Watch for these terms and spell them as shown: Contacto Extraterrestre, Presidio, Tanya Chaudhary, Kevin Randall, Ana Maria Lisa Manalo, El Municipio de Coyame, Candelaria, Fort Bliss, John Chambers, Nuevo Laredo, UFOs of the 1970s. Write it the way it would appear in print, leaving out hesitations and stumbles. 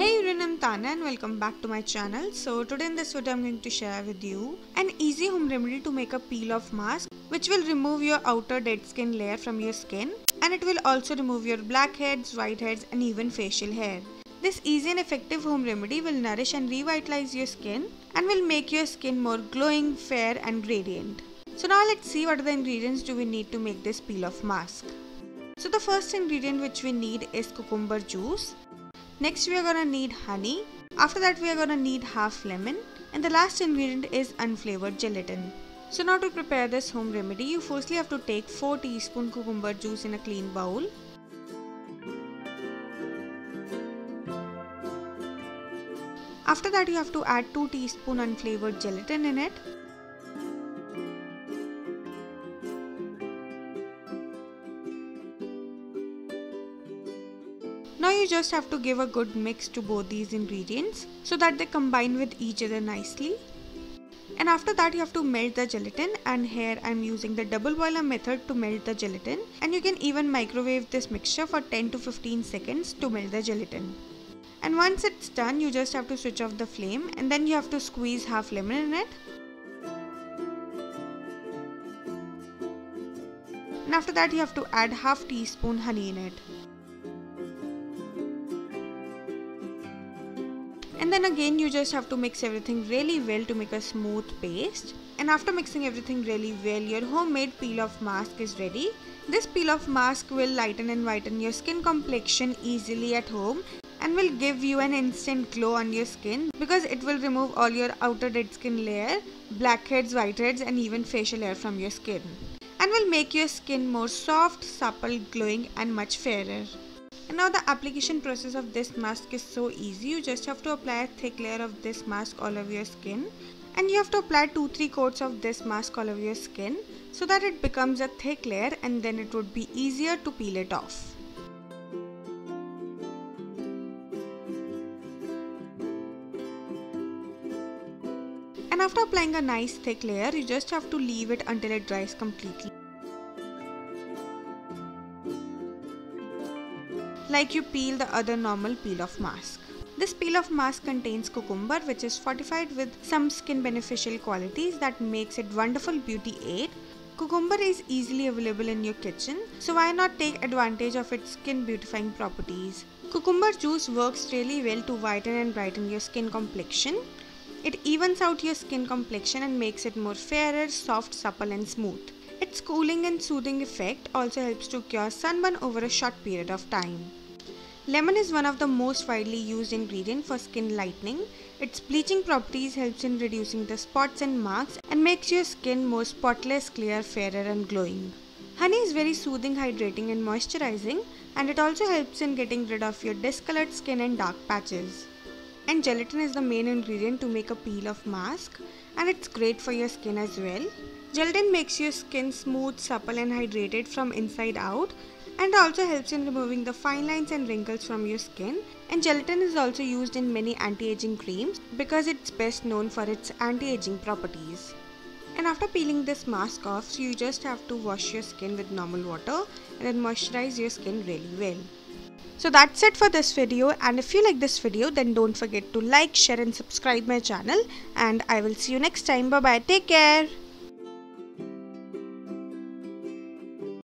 Hey everyone, I'm Tanya and welcome back to my channel. So today in this video I'm going to share with you an easy home remedy to make a peel off mask which will remove your outer dead skin layer from your skin, and it will also remove your blackheads, whiteheads and even facial hair. This easy and effective home remedy will nourish and revitalize your skin and will make your skin more glowing, fair and radiant. So now let's see what are the ingredients do we need to make this peel off mask. So the first ingredient which we need is cucumber juice. Next we are gonna need honey. After that we are gonna need half lemon, and the last ingredient is unflavored gelatin. So now to prepare this home remedy, you firstly have to take 4 teaspoon cucumber juice in a clean bowl. After that you have to add 2 teaspoon unflavored gelatin in it. Now you just have to give a good mix to both these ingredients so that they combine with each other nicely. And after that you have to melt the gelatin, and here I am using the double boiler method to melt the gelatin, and you can even microwave this mixture for 10 to 15 seconds to melt the gelatin. And once it's done you just have to switch off the flame, and then you have to squeeze half lemon in it. And after that you have to add half teaspoon honey in it. And then again you just have to mix everything really well to make a smooth paste. And after mixing everything really well, your homemade peel off mask is ready. This peel off mask will lighten and whiten your skin complexion easily at home and will give you an instant glow on your skin, because it will remove all your outer dead skin layer, blackheads, whiteheads and even facial hair from your skin, and will make your skin more soft, supple, glowing and much fairer. And now the application process of this mask is so easy. You just have to apply a thick layer of this mask all over your skin, and you have to apply 2-3 coats of this mask all over your skin so that it becomes a thick layer, and then it would be easier to peel it off. And after applying a nice thick layer, you just have to leave it until it dries completely. Like you peel the other normal peel off mask. This peel off mask contains cucumber, which is fortified with some skin beneficial qualities that makes it wonderful beauty aid. Cucumber is easily available in your kitchen, so why not take advantage of its skin beautifying properties. Cucumber juice works really well to whiten and brighten your skin complexion. It evens out your skin complexion and makes it more fairer, soft, supple and smooth. Its cooling and soothing effect also helps to cure sunburn over a short period of time. Lemon is one of the most widely used ingredients for skin lightening. Its bleaching properties helps in reducing the spots and marks and makes your skin more spotless, clear, fairer and glowing. Honey is very soothing, hydrating and moisturizing, and it also helps in getting rid of your discolored skin and dark patches. And gelatin is the main ingredient to make a peel off mask, and it's great for your skin as well. Gelatin makes your skin smooth, supple and hydrated from inside out, and also helps in removing the fine lines and wrinkles from your skin. And gelatin is also used in many anti-aging creams because it's best known for its anti-aging properties. And after peeling this mask off, so you just have to wash your skin with normal water and then moisturize your skin really well. So that's it for this video, and if you like this video then don't forget to like, share and subscribe my channel, and I will see you next time. Bye bye, take care.